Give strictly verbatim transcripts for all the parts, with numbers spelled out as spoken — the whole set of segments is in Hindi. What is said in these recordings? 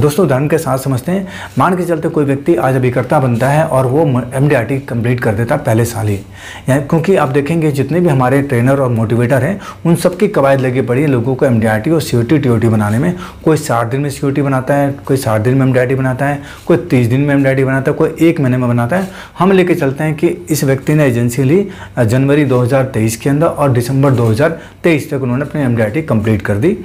दोस्तों उदाहरण के साथ समझते हैं। मान के चलते कोई व्यक्ति आज अभिकर्ता बनता है और वो M D R T complete कर देता है पहले साल ही, क्योंकि आप देखेंगे जितने भी हमारे ट्रेनर और मोटिवेटर हैं उन सबकी कवायद लगी पड़ी है लोगों को एम डी आर टी और C O T T O T बनाने में। कोई साठ दिन में सी ओ टी बनाता है, कोई साठ दिन में एम डी आर टी बनाता है, कोई तीस दिन में एम डी आर टी बनाता है, कोई एक महीने में बनाता है। हम लेके चलते हैं कि इस व्यक्ति ने एजेंसी ली जनवरी दो हज़ार तेईस के अंदर और दिसंबर दो हज़ार तेईस तक उन्होंने अपनी M D R T complete कर दी,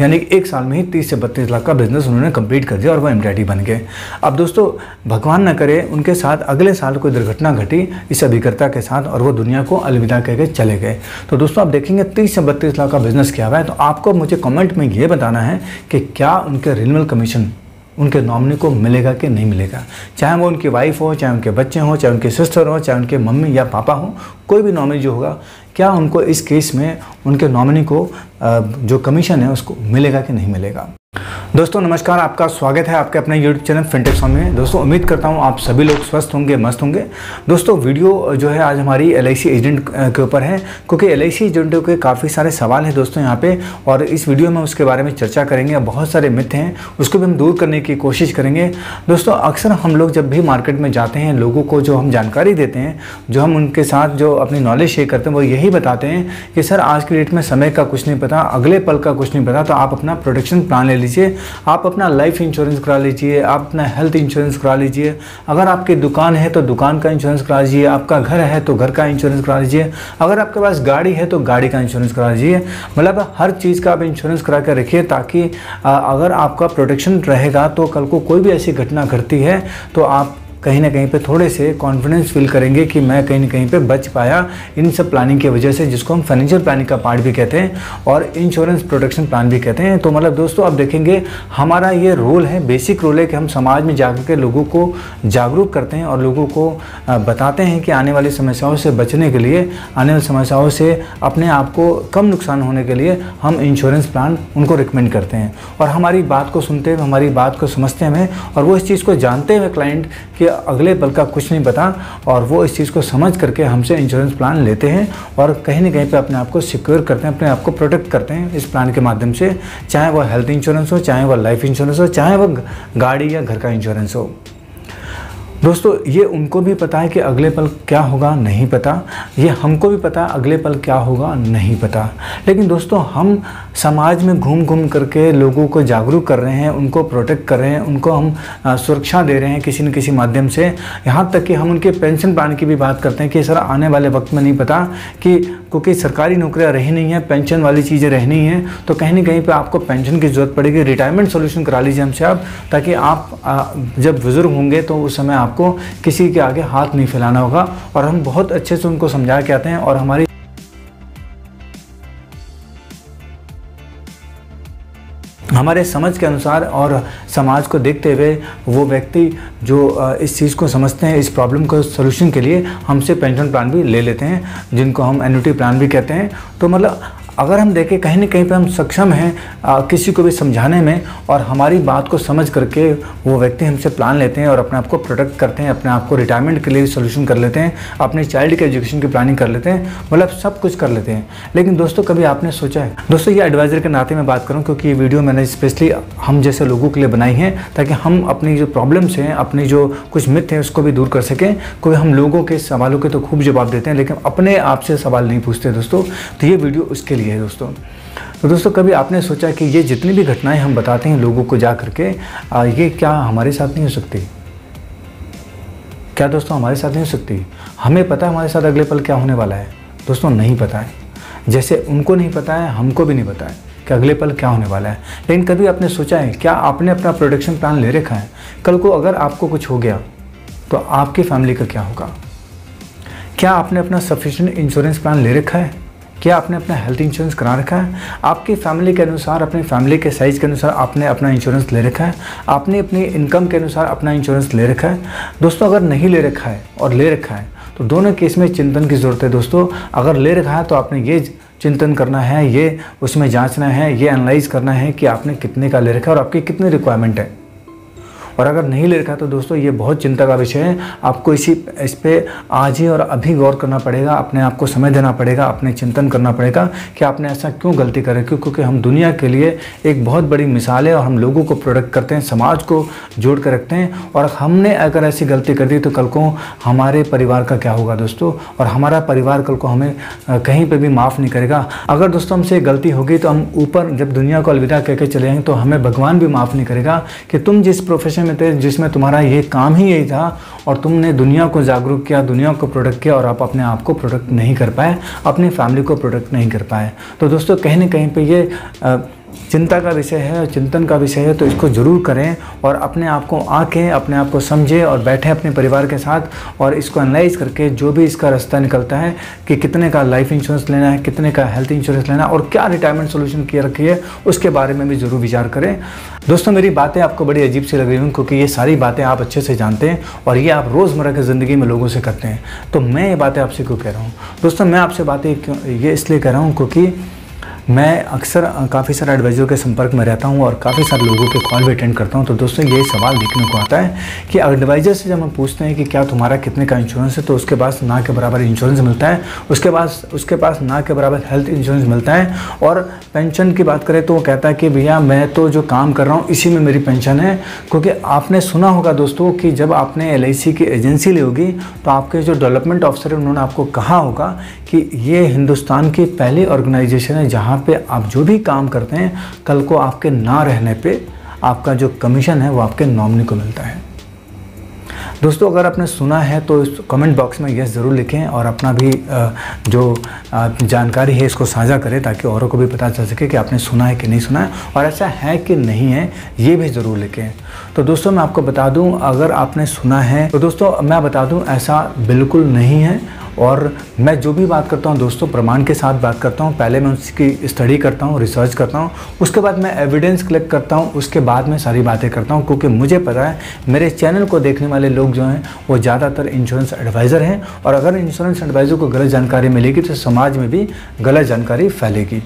यानी एक साल में ही तीस से बत्तीस लाख का बिजनेस उन्होंने कंप्लीट कर दिया और वह एमडीआरटी बन गए। अब दोस्तों भगवान न करे उनके साथ अगले साल कोई दुर्घटना घटी इस अभिकर्ता के साथ और वो दुनिया को अलविदा कह के चले गए। तो दोस्तों आप देखेंगे तीस से बत्तीस लाख का बिजनेस किया हुआ है। तो आपको मुझे कमेंट में ये बताना है कि क्या उनके रिन्यूअल कमीशन उनके नॉमिनी को मिलेगा कि नहीं मिलेगा, चाहे वो उनकी वाइफ हो, चाहे उनके बच्चे हों, चाहे उनके सिस्टर हों, चाहे उनके मम्मी या पापा हों, कोई भी नॉमिनी जो होगा, क्या उनको इस केस में उनके नॉमिनी को जो कमीशन है उसको मिलेगा कि नहीं मिलेगा। दोस्तों नमस्कार, आपका स्वागत है आपके अपने YouTube चैनल फिनटेक स्वामी में। दोस्तों उम्मीद करता हूँ आप सभी लोग स्वस्थ होंगे, मस्त होंगे। दोस्तों वीडियो जो है आज हमारी एल आई सी एजेंट के ऊपर है, क्योंकि एल आई सी एजेंटों के काफ़ी सारे सवाल हैं दोस्तों यहाँ पे, और इस वीडियो में उसके बारे में चर्चा करेंगे। बहुत सारे मिथ हैं उसको भी हम दूर करने की कोशिश करेंगे। दोस्तों अक्सर हम लोग जब भी मार्केट में जाते हैं, लोगों को जो हम जानकारी देते हैं, जो हम उनके साथ जो अपनी नॉलेज शेयर करते हैं, वो यही बताते हैं कि सर आज की डेट में समय का कुछ नहीं पता, अगले पल का कुछ नहीं पता, तो आप अपना प्रोटेक्शन प्लान ले लीजिए, आप अपना लाइफ इंश्योरेंस करा लीजिए, आप अपना हेल्थ इंश्योरेंस करा लीजिए, अगर आपकी दुकान है तो दुकान का इंश्योरेंस करा लीजिए, आपका घर है तो घर का इंश्योरेंस करा लीजिए, अगर आपके पास गाड़ी है तो गाड़ी का इंश्योरेंस करा लीजिए। मतलब हर चीज़ का आप इंश्योरेंस करा कर रखिए, ताकि अगर आपका प्रोटेक्शन रहेगा तो कल को कोई भी ऐसी घटना घटती है तो आप कहीं ना कहीं पे थोड़े से कॉन्फिडेंस फील करेंगे कि मैं कहीं ना कहीं पे बच पाया इन सब प्लानिंग की वजह से, जिसको हम फाइनेंशियल प्लानिंग का पार्ट भी कहते हैं और इंश्योरेंस प्रोटेक्शन प्लान भी कहते हैं। तो मतलब दोस्तों आप देखेंगे हमारा ये रोल है, बेसिक रोल है कि हम समाज में जाकर के लोगों को जागरूक करते हैं और लोगों को बताते हैं कि आने वाली समस्याओं से बचने के लिए, आने वाली समस्याओं से अपने आप को कम नुकसान होने के लिए हम इंश्योरेंस प्लान उनको रिकमेंड करते हैं। और हमारी बात को सुनते हुए, हमारी बात को समझते हुए और वो इस चीज़ को जानते हुए क्लाइंट कि अगले पल का कुछ नहीं पता, और वो इस चीज़ को समझ करके हमसे इंश्योरेंस प्लान लेते हैं और कहीं ना कहीं पे अपने आप को सिक्योर करते हैं, अपने आप को प्रोटेक्ट करते हैं इस प्लान के माध्यम से, चाहे वो हेल्थ इंश्योरेंस हो, चाहे वो लाइफ इंश्योरेंस हो, चाहे वो गाड़ी या घर का इंश्योरेंस हो। दोस्तों ये उनको भी पता है कि अगले पल क्या होगा नहीं पता, ये हमको भी पता है अगले पल क्या होगा नहीं पता, लेकिन दोस्तों हम समाज में घूम घूम करके लोगों को जागरूक कर रहे हैं, उनको प्रोटेक्ट कर रहे हैं, उनको हम सुरक्षा दे रहे हैं किसी न किसी माध्यम से। यहाँ तक कि हम उनके पेंशन प्लान की भी बात करते हैं कि सर आने वाले वक्त में नहीं पता कि, क्योंकि सरकारी नौकरियाँ रही नहीं है, पेंशन वाली चीज़ें रही नहीं है, तो कहीं ना कहीं पर आपको पेंशन की ज़रूरत पड़ेगी, रिटायरमेंट सोल्यूशन करा लीजिए हमसे आप, ताकि आप जब बुज़ुर्ग होंगे तो उस समय आपको किसी के आगे हाथ नहीं फैलाना होगा। और हम बहुत अच्छे से उनको समझा के आते हैं और हमारी हमारे समझ के अनुसार और समाज को देखते हुए वो व्यक्ति जो इस चीज़ को समझते हैं, इस प्रॉब्लम को सोल्यूशन के लिए हमसे पेंशन प्लान भी ले लेते हैं, जिनको हम एन्युटी प्लान भी कहते हैं। तो मतलब अगर हम देखें कहीं ना कहीं पे हम सक्षम हैं आ, किसी को भी समझाने में, और हमारी बात को समझ करके वो व्यक्ति हमसे प्लान लेते हैं और अपने आप को प्रोटेक्ट करते हैं, अपने आप को रिटायरमेंट के लिए सोल्यूशन कर लेते हैं, अपने चाइल्ड के एजुकेशन की प्लानिंग कर लेते हैं, मतलब सब कुछ कर लेते हैं। लेकिन दोस्तों कभी आपने सोचा है, दोस्तों ये एडवाइज़र के नाते मैं बात करूँ क्योंकि ये वीडियो मैंने स्पेशली हम जैसे लोगों के लिए बनाई है, ताकि हम अपनी जो प्रॉब्लम्स हैं, अपनी जो कुछ मिथ हैं उसको भी दूर कर सकें, क्योंकि हम लोगों के सवालों के तो खूब जवाब देते हैं लेकिन अपने आप से सवाल नहीं पूछते दोस्तों, तो ये वीडियो उसके लिए है दोस्तों। तो दोस्तों कभी आपने सोचा कि ये जितनी भी घटनाएं हम बताते हैं लोगों को जा करके, ये क्या हमारे साथ नहीं हो सकती? क्या दोस्तों हमारे साथ नहीं हो सकती? हमें पता है हमारे साथ अगले पल क्या होने वाला है, दोस्तों नहीं पता है। जैसे उनको नहीं पता है, हमको भी नहीं पता है कि अगले पल क्या होने वाला है। लेकिन कभी आपने सोचा है, क्या आपने अपना प्रोटेक्शन प्लान ले रखा है? कल को अगर आपको कुछ हो गया तो आपकी फैमिली का क्या होगा? क्या आपने अपना सफिशिएंट इंश्योरेंस प्लान ले रखा है? क्या आपने अपना हेल्थ इंश्योरेंस करा रखा है? आपकी फैमिली के अनुसार, अपनी फैमिली के साइज़ के अनुसार आपने अपना इंश्योरेंस ले रखा है? आपने अपनी इनकम के अनुसार अपना इंश्योरेंस ले रखा है? दोस्तों अगर नहीं ले रखा है और ले रखा है तो दोनों केस में चिंतन की ज़रूरत है दोस्तों। अगर ले रखा है तो आपने ये चिंतन करना है, ये उसमें जाँचना है, ये एनालाइज़ करना है कि आपने कितने का ले रखा है और आपकी कितनी रिक्वायरमेंट है। और अगर नहीं ले रखा तो दोस्तों ये बहुत चिंता का विषय है। आपको इसी इस पर आज ही और अभी गौर करना पड़ेगा, अपने आप को समय देना पड़ेगा, अपने चिंतन करना पड़ेगा कि आपने ऐसा क्यों गलती करी, क्योंकि हम दुनिया के लिए एक बहुत बड़ी मिसाल है और हम लोगों को प्रोटेक्ट करते हैं, समाज को जोड़ कर रखते हैं। और हमने अगर ऐसी गलती कर दी तो कल को हमारे परिवार का क्या होगा दोस्तों, और हमारा परिवार कल को हमें कहीं पर भी माफ़ नहीं करेगा। अगर दोस्तों हमसे गलती होगी तो हम ऊपर जब दुनिया को अलविदा कह के चले जाएंगे तो हमें भगवान भी माफ़ नहीं करेगा कि तुम जिस प्रोफेशन में थे, जिसमें तुम्हारा ये काम ही यही था और तुमने दुनिया को जागरूक किया, दुनिया को प्रोटेक्ट किया और आप अपने आप को प्रोटेक्ट नहीं कर पाए, अपनी फैमिली को प्रोटेक्ट नहीं कर पाए। तो दोस्तों कहीं ना कहीं पे ये आ, चिंता का विषय है और चिंतन का विषय है, तो इसको ज़रूर करें और अपने आप को आके अपने आप को समझें और बैठें अपने परिवार के साथ और इसको एनालाइज करके जो भी इसका रास्ता निकलता है कि कितने का लाइफ इंश्योरेंस लेना है, कितने का हेल्थ इंश्योरेंस लेना है और क्या रिटायरमेंट सोल्यूशन किया रखिए, उसके बारे में भी ज़रूर विचार करें। दोस्तों मेरी बातें आपको बड़ी अजीब सी लग रही हूँ क्योंकि ये सारी बातें आप अच्छे से जानते हैं और ये आप रोज़मर्रा की ज़िंदगी में लोगों से करते हैं, तो मैं ये बातें आपसे क्यों कह रहा हूँ दोस्तों। मैं आपसे बातें ये इसलिए कह रहा हूँ क्योंकि मैं अक्सर काफ़ी सारे एडवाइजर के संपर्क में रहता हूं और काफ़ी सारे लोगों के कॉल भी अटेंड करता हूं, तो दोस्तों ये सवाल देखने को आता है कि एडवाइजर से जब हम पूछते हैं कि क्या तुम्हारा कितने का इंश्योरेंस है, तो उसके पास ना के बराबर इंश्योरेंस मिलता है, उसके पास उसके पास ना के बराबर हेल्थ इंश्योरेंस मिलता है और पेंशन की बात करें तो वो कहता है कि भैया मैं तो जो काम कर रहा हूँ इसी में मेरी पेंशन है। क्योंकि आपने सुना होगा दोस्तों कि जब आपने एल आई सी की एजेंसी ली होगी तो आपके जो डेवलपमेंट ऑफिसर है उन्होंने आपको कहा होगा कि ये हिंदुस्तान की पहली ऑर्गेनाइजेशन है जहाँ पे आप जो भी काम करते हैं कल को आपके ना रहने पे आपका जो कमीशन है वो आपके नॉमिनी को मिलता है। दोस्तों अगर आपने सुना है तो इस कमेंट बॉक्स में यस ज़रूर लिखें और अपना भी जो जानकारी है इसको साझा करें ताकि औरों को भी पता चल सके कि आपने सुना है कि नहीं सुना है और ऐसा है कि नहीं है, ये भी ज़रूर लिखें। तो दोस्तों मैं आपको बता दूं अगर आपने सुना है तो दोस्तों मैं बता दूं ऐसा बिल्कुल नहीं है और मैं जो भी बात करता हूँ दोस्तों प्रमाण के साथ बात करता हूँ। पहले मैं उसकी स्टडी करता हूँ, रिसर्च करता हूँ, उसके बाद मैं एविडेंस कलेक्ट करता हूँ, उसके बाद मैं सारी बातें करता हूँ क्योंकि मुझे पता है मेरे चैनल को देखने वाले लोग जो हैं वो ज़्यादातर इंश्योरेंस एडवाइज़र हैं और अगर इंश्योरेंस एडवाइज़र को गलत जानकारी मिलेगी तो समाज में भी गलत जानकारी फैलेगी।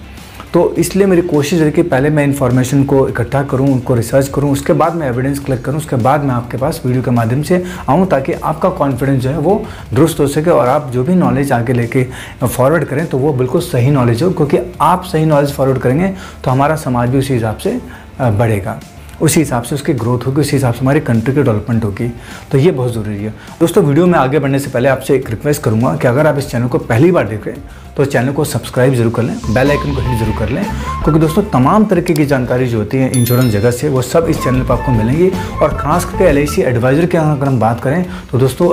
तो इसलिए मेरी कोशिश है कि पहले मैं इन्फॉर्मेशन को इकट्ठा करूं, उनको रिसर्च करूं, उसके बाद मैं एविडेंस कलेक्ट करूं, उसके बाद मैं आपके पास वीडियो के माध्यम से आऊं ताकि आपका कॉन्फिडेंस जो है वो दुरुस्त हो सके और आप जो भी नॉलेज आगे लेके फॉरवर्ड करें तो वो बिल्कुल सही नॉलेज हो, क्योंकि आप सही नॉलेज फॉरवर्ड करेंगे तो हमारा समाज भी उसी हिसाब से बढ़ेगा, उसी हिसाब से उसकी ग्रोथ होगी, उसी हिसाब से हमारी कंट्री की डेवलपमेंट होगी। तो ये बहुत ज़रूरी है दोस्तों। वीडियो में आगे बढ़ने से पहले आपसे एक रिक्वेस्ट करूँगा कि अगर आप इस चैनल को पहली बार देख रहे हैं तो चैनल को सब्सक्राइब जरूर कर लें, बेल आइकन को हिट जरूर कर लें, क्योंकि दोस्तों तमाम तरीके की जानकारी जो होती है इंश्योरेंस जगत से वो सब इस चैनल पर आपको मिलेंगी। और खास करके एल आई सी एडवाइज़र की अगर हम बात करें तो दोस्तों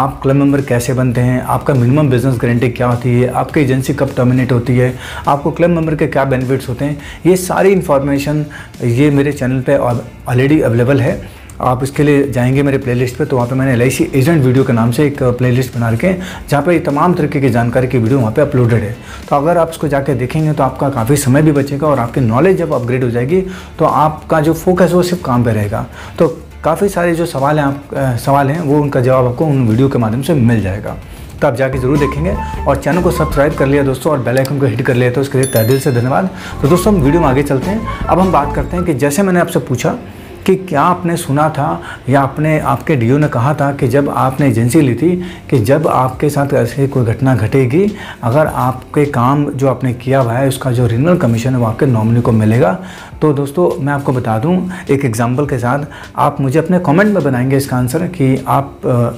आप क्लब मेंबर कैसे बनते हैं, आपका मिनिमम बिजनेस गारंटी क्या होती है, आपकी एजेंसी कब टर्मिनेट होती है, आपको क्लब मेंबर के क्या बेनिफिट्स होते हैं, ये सारी इन्फॉर्मेशन ये मेरे चैनल पर ऑलरेडी अवेलेबल है। आप इसके लिए जाएंगे मेरे प्लेलिस्ट पे तो वहाँ पे मैंने L I C agent video के नाम से एक प्लेलिस्ट बना रखे हैं जहाँ पे तमाम तरीके की जानकारी की वीडियो वहाँ पे अपलोडेड है। तो अगर आप इसको जाके देखेंगे तो आपका काफ़ी समय भी बचेगा और आपकी नॉलेज जब अपग्रेड हो जाएगी तो आपका जो फोकस है वो सिर्फ काम पर रहेगा। तो काफ़ी सारे जो सवाल हैं आप आ, सवाल हैं वो उनका जवाब आपको उन वीडियो के माध्यम से मिल जाएगा। तो आप जाके जरूर देखेंगे और चैनल को सब्सक्राइब कर लिया दोस्तों और बेल आइकन को हिट कर लिया तो उसके लिए तहे दिल से धन्यवाद। तो दोस्तों हम वीडियो में आगे चलते हैं। अब हम बात करते हैं कि जैसे मैंने आपसे पूछा कि क्या आपने सुना था या आपने आपके डीओ ने कहा था कि जब आपने एजेंसी ली थी कि जब आपके साथ ऐसी कोई घटना घटेगी अगर आपके काम जो आपने किया हुआ है उसका जो रिन्यूअल कमीशन है वो आपके नॉमिनी को मिलेगा। तो दोस्तों मैं आपको बता दूं एक एग्जांपल के साथ, आप मुझे अपने कमेंट में बनाएंगे इसका आंसर कि आप आ,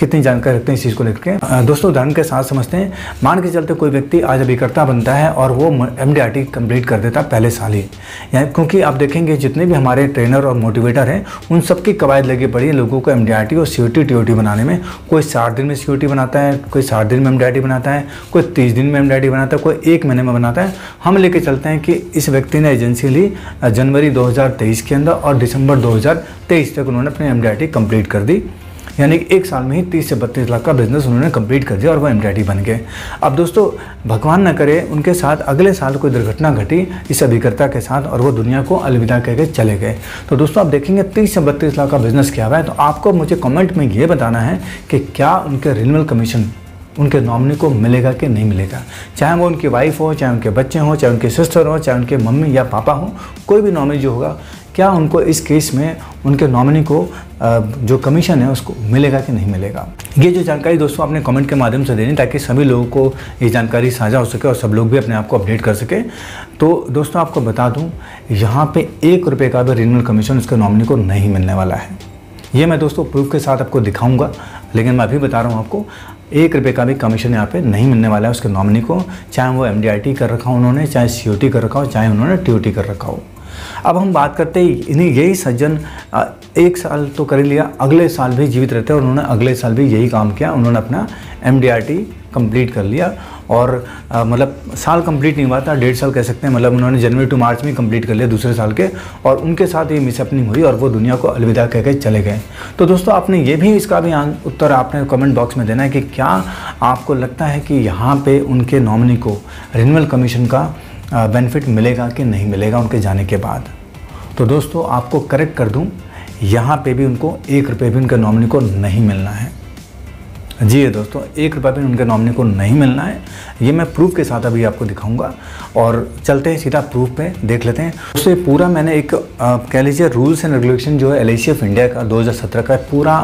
कितनी जानकारी रखते हैं इस चीज़ को लेकर। दोस्तों उदाहरण के साथ समझते हैं, मान के चलते कोई व्यक्ति आज अभिकर्ता बनता है और वो M D R T complete कर देता है पहले साल ही, यानी क्योंकि आप देखेंगे जितने भी हमारे ट्रेनर और मोटिवेटर हैं उन सबकी कवायद लगी पड़ी है लोगों को एम डी आर टी और C O T T O T बनाने में। कोई साठ दिन में सी ओ टी बनाता है, कोई साठ दिन में एम डी आर टी बनाता है, कोई तीस दिन में एम डी आर टी बनाता है, कोई एक महीने में बनाता है। हम लेके चलते हैं कि इस व्यक्ति ने एजेंसी ली जनवरी दो हज़ार तेईस के अंदर और दिसंबर दो हज़ार तेईस तक उन्होंने अपनी M D R T complete कर दी, यानी एक साल में ही तीस से बत्तीस लाख का बिजनेस उन्होंने कंप्लीट कर दिया और वो एमडीआरटी बन गए। अब दोस्तों भगवान ना करे उनके साथ अगले साल कोई दुर्घटना घटी इस अभिकर्ता के साथ और वो दुनिया को अलविदा कह के चले गए। तो दोस्तों आप देखेंगे तीस से बत्तीस लाख का बिजनेस किया हुआ है, तो आपको मुझे कमेंट में ये बताना है कि क्या उनके रिन्यूअल कमीशन उनके नॉमिनी को मिलेगा कि नहीं मिलेगा। चाहे वो उनकी वाइफ हो, चाहे उनके बच्चे हों, चाहे उनके सिस्टर हो, चाहे उनके मम्मी या पापा हो, कोई भी नॉमिनी जो होगा क्या उनको इस केस में उनके नॉमिनी को जो कमीशन है उसको मिलेगा कि नहीं मिलेगा। ये जो जानकारी दोस्तों आपने कमेंट के माध्यम से देनी ताकि सभी लोगों को ये जानकारी साझा हो सके और सब लोग भी अपने आप को अपडेट कर सके। तो दोस्तों आपको बता दूं यहाँ पे एक रुपये का भी रिन्यूअल कमीशन उसके नॉमिनी को नहीं मिलने वाला है। ये मैं दोस्तों प्रूफ के साथ आपको दिखाऊँगा, लेकिन मैं अभी बता रहा हूँ आपको एक रुपये का भी कमीशन यहाँ पे नहीं मिलने वाला है उसके नॉमिनी को, चाहे वो एम डी आर टी कर रखा हो उन्होंने, चाहे सी ओ टी कर रखा हो, चाहे उन्होंने टी ओ टी कर रखा हो। अब हम बात करते हैं इन्हीं यही सज्जन एक साल तो कर लिया, अगले साल भी जीवित रहते हैं और उन्होंने अगले साल भी यही काम किया, उन्होंने अपना M D R T complete कर लिया और आ, मतलब साल कंप्लीट नहीं हुआ था, डेढ़ साल कह सकते हैं, मतलब उन्होंने जनवरी टू मार्च में कंप्लीट कर लिया दूसरे साल के, और उनके साथ ये मिसअपनिंग हुई और वो दुनिया को अलविदा कह के चले गए। तो दोस्तों आपने ये भी इसका भी उत्तर आपने कमेंट बॉक्स में देना है कि क्या आपको लगता है कि यहाँ पर उनके नॉमिनी को रिन्यूअल कमीशन का बेनिफिट मिलेगा कि नहीं मिलेगा उनके जाने के बाद। तो दोस्तों आपको करेक्ट कर दूँ, यहाँ पे भी उनको एक रुपये भी उनके नॉमिनी को नहीं मिलना है। जी है दोस्तों, एक रुपये भी उनके नॉमिनी को नहीं मिलना है। ये मैं प्रूफ के साथ अभी आपको दिखाऊंगा और चलते हैं सीधा प्रूफ पे देख लेते हैं। उससे पूरा मैंने एक कह लीजिए रूल्स एंड रेगुलेशन जो है L I C of India का दो हज़ार सत्रह का पूरा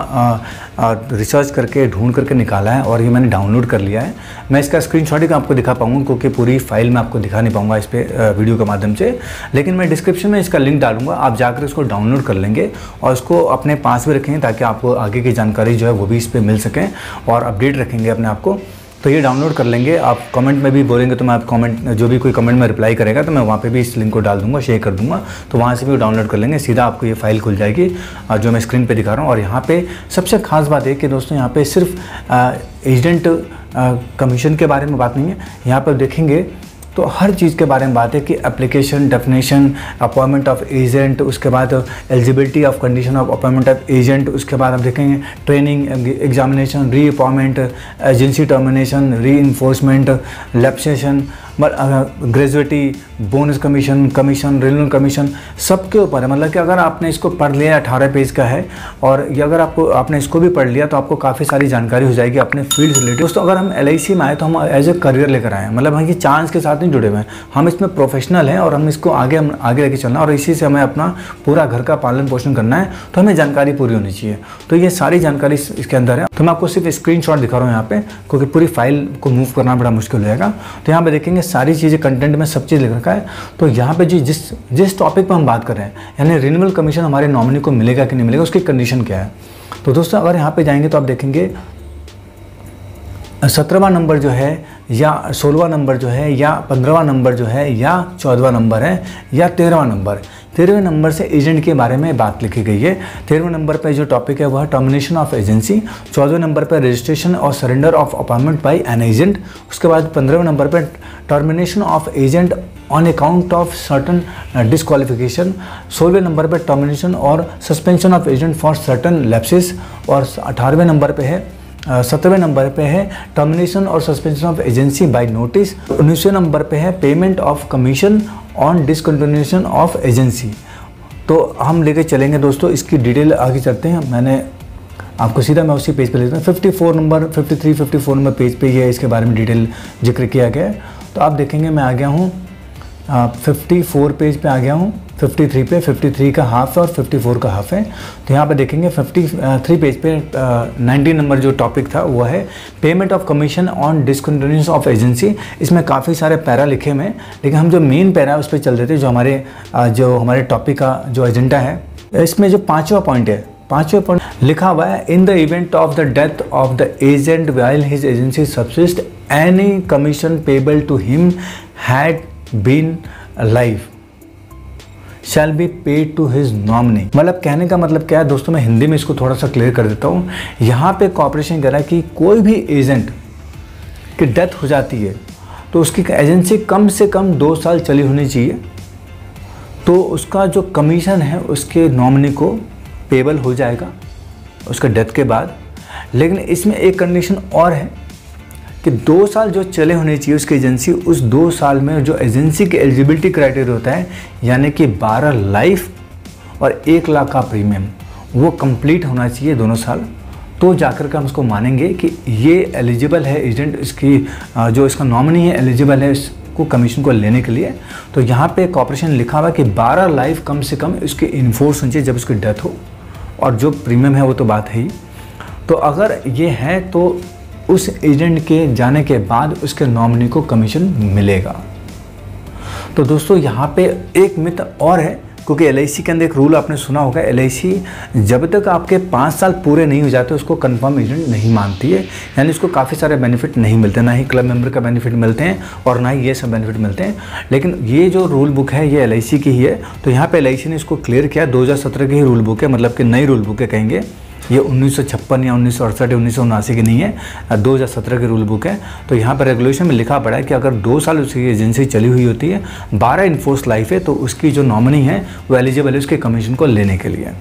रिसर्च करके ढूंढ करके निकाला है और ये मैंने डाउनलोड कर लिया है। मैं इसका स्क्रीनशॉट ही आपको दिखा पाऊँगा क्योंकि पूरी फाइल मैं आपको दिखा नहीं पाऊँगा इस पर वीडियो के माध्यम से, लेकिन मैं डिस्क्रिप्शन में इसका लिंक डालूंगा, आप जाकर इसको डाउनलोड कर लेंगे और इसको अपने पास में रखें ताकि आपको आगे की जानकारी जो है वो भी इस पर मिल सकें और अपडेट रखेंगे अपने आप को। तो ये डाउनलोड कर लेंगे, आप कमेंट में भी बोलेंगे तो मैं आप कमेंट जो भी कोई कमेंट में रिप्लाई करेगा तो मैं वहाँ पे भी इस लिंक को डाल दूंगा, शेयर कर दूंगा, तो वहाँ से भी डाउनलोड कर लेंगे। सीधा आपको ये फाइल खुल जाएगी जो मैं स्क्रीन पे दिखा रहा हूँ। और यहाँ पे सबसे खास बात है कि दोस्तों यहाँ पे सिर्फ एजेंट कमीशन के बारे में बात नहीं है, यहाँ पर देखेंगे तो हर चीज़ के बारे में बात है कि application, definition, appointment of agent, उसके बाद eligibility of condition of appointment of agent, उसके बाद आप देखेंगे ट्रेनिंग, एग्जामिनेशन, री अपॉइंटमेंट, एजेंसी टर्मिनेशन, री enforcement, lapsation, gratuity, bonus commission, commission, renewal commission, सब के ऊपर है। मतलब कि अगर आपने इसको पढ़ लिया, अठारह पेज का है, और ये अगर आपको आपने इसको भी पढ़ लिया तो आपको काफ़ी सारी जानकारी हो जाएगी अपने फील्ड से रिलेटेड। दोस्तों अगर हम एल आई सी में आए तो हम एज ए करियर लेकर आए, मतलब हम ये चांस के साथ नहीं जुड़े हुए हैं, हम इसमें प्रोफेशनल हैं और हम इसको आगे हम आगे लेके चलना है और इसी से हमें अपना पूरा घर का पालन पोषण करना है, तो हमें जानकारी पूरी होनी चाहिए। तो ये सारी जानकारी इसके अंदर है, तो मैं आपको सिर्फ स्क्रीनशॉट दिखा रहा हूँ यहाँ पे, क्योंकि पूरी फाइल को मूव करना बड़ा मुश्किल हो जाएगा। तो यहाँ पर देखेंगे सारी चीज़ें, कंटेंट में सब चीज़ लिख रखा है। तो यहाँ पे जी जिस जिस टॉपिक पर हम बात कर रहे हैं यानी रिन्यूअल कमीशन हमारे नॉमिनी को मिलेगा कि नहीं मिलेगा, उसकी कंडीशन क्या है। तो दोस्तों अगर यहाँ पे जाएंगे तो आप देखेंगे सत्रहवां नंबर जो है या सोलहवां नंबर जो है या पंद्रहवां नंबर जो है या चौदहवां नंबर है या तेरहवां नंबर तेरहवें नंबर से एजेंट के बारे में बात लिखी गई है। तेरहवें नंबर पर जो टॉपिक है वह टर्मिनेशन ऑफ एजेंसी, चौदहवें नंबर पर रजिस्ट्रेशन और surrender of appointment by an agent, उसके बाद पंद्रहवें नंबर पर termination of agent on account of certain disqualification, सोलहवें नंबर पर टर्मिनेशन और suspension of agent for certain lapses, और अठारहवें नंबर पर है सत्रहवें नंबर पे है टर्मिनेशन और suspension of agency by notice, उन्नीसवें नंबर पे है payment of commission on discontinuation of agency. तो हम लेके चलेंगे दोस्तों, इसकी डिटेल आगे चलते हैं। मैंने आपको सीधा मैं उसी पेज पे लेता हूँ, चौवन नंबर, तिरेपन, चौवन नंबर पेज पे ये इसके बारे में डिटेल जिक्र किया गया है। तो आप देखेंगे मैं आ गया हूँ चौवन पेज पे आ गया हूँ, तिरेपन पे, तिरेपन का हाफ है और चौवन का हाफ है। तो यहाँ पे देखेंगे तिरेपन पेज पे उन्नीस नंबर जो टॉपिक था वो है payment of commission on discontinuation of agency. इसमें काफ़ी सारे पैरा लिखे हुए हैं, लेकिन हम जो मेन पैरा है उस पर चल देते हैं, जो हमारे जो हमारे टॉपिक का जो एजेंडा है। इसमें जो पाँचवा पॉइंट है, पाँचवें पॉइंट लिखा हुआ है in the event of the death of the agent while his agency subsist any commission payable to him had been life shall be paid to his nominee. मतलब कहने का मतलब क्या है दोस्तों, मैं हिंदी में इसको थोड़ा सा क्लियर कर देता हूँ। यहाँ पे कॉर्पोरेशन कह रहा है कि कोई भी एजेंट की डेथ हो जाती है तो उसकी एजेंसी कम से कम दो साल चली होनी चाहिए, तो उसका जो कमीशन है उसके नॉमिनी को पेबल हो जाएगा उसके डेथ के बाद। लेकिन इसमें एक कंडीशन और है कि दो साल जो चले होने चाहिए उसकी एजेंसी, उस दो साल में जो एजेंसी के एलिजिबिलिटी क्राइटेरिया होता है यानी कि बारह लाइफ और एक लाख का प्रीमियम, वो कंप्लीट होना चाहिए दोनों साल, तो जाकर के हम उसको मानेंगे कि ये एलिजिबल है एजेंट, इसकी जो इसका नॉमिनी है एलिजिबल है इस को कमीशन को लेने के लिए। तो यहाँ पे कॉर्पोरेशन लिखा हुआ है कि बारह लाइफ कम से कम इसके इन्फोर्स होनी चाहिए जब उसकी डेथ हो, और जो प्रीमियम है वो तो बात है ही। तो अगर ये है तो उस एजेंट के जाने के बाद उसके नॉमिनी को कमीशन मिलेगा। तो दोस्तों यहाँ पे एक मिथ और है, क्योंकि एल आई सी के अंदर एक रूल आपने सुना होगा, एल आई सी जब तक आपके पाँच साल पूरे नहीं हो जाते उसको कंफर्म एजेंट नहीं मानती है, यानी उसको काफ़ी सारे बेनिफिट नहीं मिलते, ना ही क्लब मेंबर का बेनिफिट मिलते हैं और ना ही ये सब बेनिफिट मिलते हैं। लेकिन ये जो रूल बुक है ये एल आई सी की ही है। तो यहाँ पे एल आई सी ने इसको क्लियर किया, दो हज़ार सत्रह की ही रूल बुक है, मतलब कि नई रूल बुक है कहेंगे, ये उन्नीस सौ छप्पन या उन्नीस सौ अड़सठ उन्नीस सौ उनासी की नहीं है, दो हज़ार सत्रह की रूल बुक है। तो यहाँ पर रेगुलेशन में लिखा पड़ा है कि अगर दो साल उसकी एजेंसी चली हुई होती है, बारह इन्फोर्स लाइफ है, तो उसकी जो नॉमिनी है वो एलिजिबल है उसके कमीशन को लेने के लिए।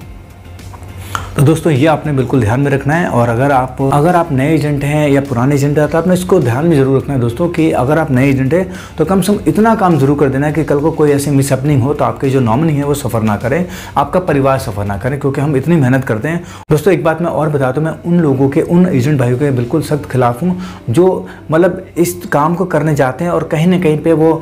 तो दोस्तों ये आपने बिल्कुल ध्यान में रखना है। और अगर आप अगर आप नए एजेंट हैं या पुराने एजेंट हैं तो आपने इसको ध्यान में जरूर रखना है दोस्तों, कि अगर आप नए एजेंट हैं तो कम से कम इतना काम जरूर कर देना है कि कल को कोई ऐसी मिसहैपनिंग हो तो आपके जो नॉमिनी है वो सफ़र ना करें, आपका परिवार सफ़र ना करें, क्योंकि हम इतनी मेहनत करते हैं। दोस्तों एक बात मैं और बताता हूँ, मैं उन लोगों के, उन एजेंट भाइयों के बिल्कुल सख्त खिलाफ हूँ जो मतलब इस काम को करने जाते हैं और कहीं ना कहीं पर वो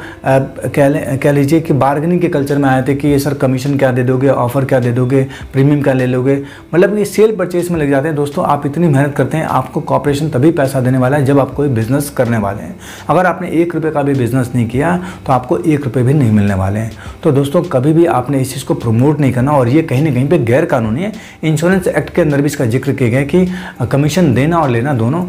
कह लीजिए कि बार्गेनिंग के कल्चर में आए थे कि ये सर कमीशन क्या दे दोगे, ऑफर क्या दे दोगे, प्रीमियम क्या ले लोगे, मतलब ये सेल परचेज में लग जाते हैं। दोस्तों आप इतनी मेहनत करते हैं, आपको कॉर्पोरेशन तभी पैसा देने वाला है जब आप कोई बिजनेस करने वाले हैं। अगर आपने एक रुपये का भी बिजनेस नहीं किया तो आपको एक रुपये भी नहीं मिलने वाले हैं। तो दोस्तों कभी भी आपने इस चीज़ को प्रमोट नहीं करना, और ये कहीं ना कहीं पे गैर कानूनी है। इंश्योरेंस एक्ट के अंदर भी इसका जिक्र किया गया कि कमीशन देना और लेना दोनों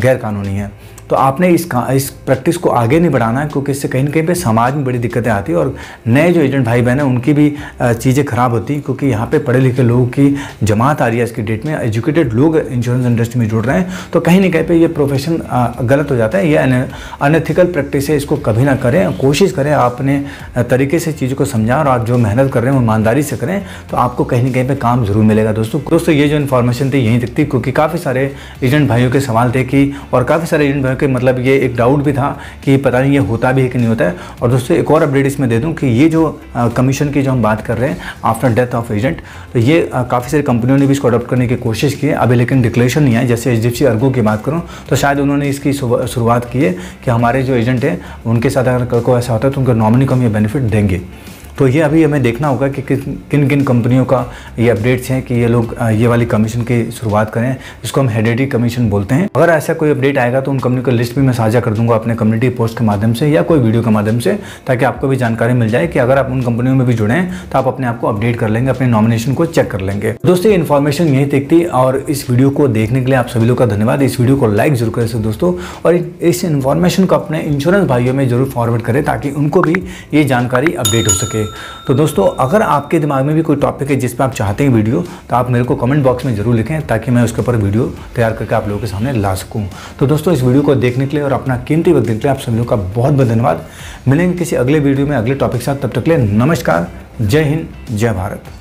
गैर कानूनी है। तो आपने इस इस प्रैक्टिस को आगे नहीं बढ़ाना है, क्योंकि इससे कहीं ना कहीं पे समाज में बड़ी दिक्कतें आती है और नए जो एजेंट भाई बहन हैं उनकी भी चीज़ें खराब होती हैं, क्योंकि यहाँ पे पढ़े लिखे लोगों की जमात आ रही है आज की डेट में, एजुकेटेड लोग इंश्योरेंस इंडस्ट्री में जुड़ रहे हैं। तो कहीं ना कहीं पे ये प्रोफेशन गलत हो जाता है, ये अनएथिकल प्रैक्टिस है, इसको कभी ना करें। कोशिश करें आपने तरीके से चीज़ों को समझाएं और आप जो मेहनत कर रहे हैं वो ईमानदारी से करें, तो आपको कहीं ना कहीं पर काम जरूर मिलेगा। दोस्तों दोस्तों ये जो इन्फॉर्मेशन थी यहीं तक थी, क्योंकि काफ़ी सारे एजेंट भाइयों के सवाल थे कि, और काफ़ी सारे एजेंट भाइयों के मतलब ये एक डाउट भी था कि पता नहीं ये होता भी है कि नहीं होता है। और दोस्तों एक और अपडेट इसमें दे दूं कि ये जो कमीशन की जो हम बात कर रहे हैं आफ्टर डेथ ऑफ एजेंट, तो ये काफ़ी सारी कंपनियों ने भी इसको अडॉप्ट करने की कोशिश की है अभी, लेकिन डिक्लेरेशन नहीं आया। जैसे एचडीएफसी अर्गो की बात करूँ तो शायद उन्होंने इसकी शुरुआत की है कि हमारे जो एजेंट हैं उनके साथ अगर कोई ऐसा होता है तो उनके नॉमिनी को हम ये बेनिफिट देंगे। तो ये अभी हमें देखना होगा कि किन किन कंपनियों का ये अपडेट्स हैं कि ये लोग ये वाली कमीशन की शुरुआत करें, इसको हम हेरिडिटी कमीशन बोलते हैं। अगर ऐसा कोई अपडेट आएगा तो उन कंपनी का लिस्ट भी मैं साझा कर दूंगा अपने कम्युनिटी पोस्ट के माध्यम से या कोई वीडियो के माध्यम से, ताकि आपको भी जानकारी मिल जाए कि अगर आप उन कंपनियों में भी जुड़े हैं तो आप अपने आप को अपडेट कर लेंगे, अपने नॉमिनेशन को चेक कर लेंगे। दोस्तों ये इन्फॉर्मेशन यही तक थी, और इस वीडियो को देखने के लिए आप सभी लोग का धन्यवाद। इस वीडियो को लाइक जरूर करें दोस्तों, और इस इन्फॉर्मेशन को अपने इंश्योरेंस भाइयों में जरूर फॉरवर्ड करें ताकि उनको भी ये जानकारी अपडेट हो सके। तो दोस्तों अगर आपके दिमाग में भी कोई टॉपिक है जिस पर आप चाहते हैं वीडियो, तो आप मेरे को कमेंट बॉक्स में जरूर लिखें ताकि मैं उसके ऊपर वीडियो तैयार करके आप लोगों के सामने ला सकूं। तो दोस्तों इस वीडियो को देखने के लिए और अपना कीमती वक्त देने के लिए आप सभी लोगों का बहुत बहुत धन्यवाद। मिलेंगे किसी अगले वीडियो में अगले टॉपिक के साथ, तब तक के लिए नमस्कार, जय हिंद, जय भारत।